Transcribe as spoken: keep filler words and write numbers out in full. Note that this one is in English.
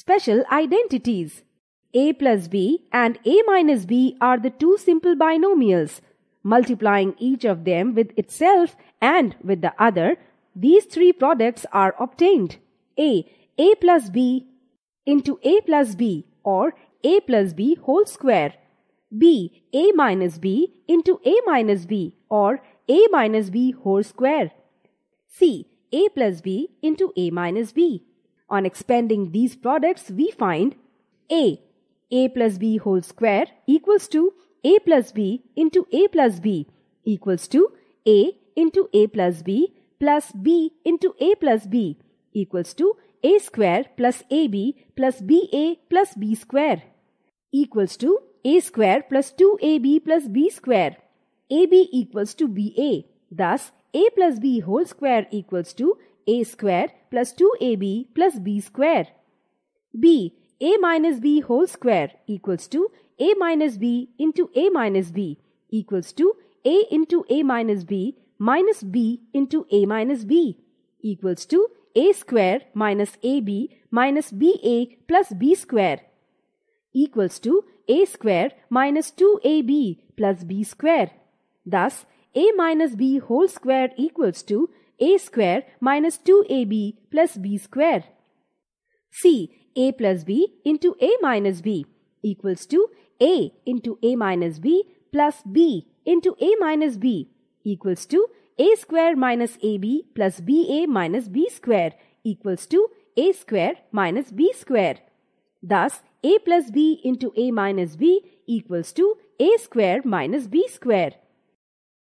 special identities. A plus b and a minus b are the two simple binomials. Multiplying each of them with itself and with the other, these three products are obtained. A, a plus b into a plus b or a plus b whole square. B, a minus b into a minus b or a minus b whole square. C, a plus b into a minus b. On expanding these products, we find a, a plus b whole square equals to a plus b into a plus b equals to a into a plus b plus b into a plus b equals to a square plus ab plus ba plus b square equals to a square plus two ab plus b square. ab equals to ba. Thus, a plus b whole square equals to a square plus two ab plus b square. B, a minus b whole square equals to a minus b into a minus b equals to a into a minus b minus b into a minus b equals to a square minus ab minus ba plus b square equals to a square minus two ab plus b square. Thus, a minus b whole square equals to a square minus two ab plus b square. C, a plus b into a minus b equals to a into a minus b plus b into a minus b equals to a square minus ab plus ba minus b square equals to a square minus b square. Thus, a plus b into a minus b equals to a square minus b square.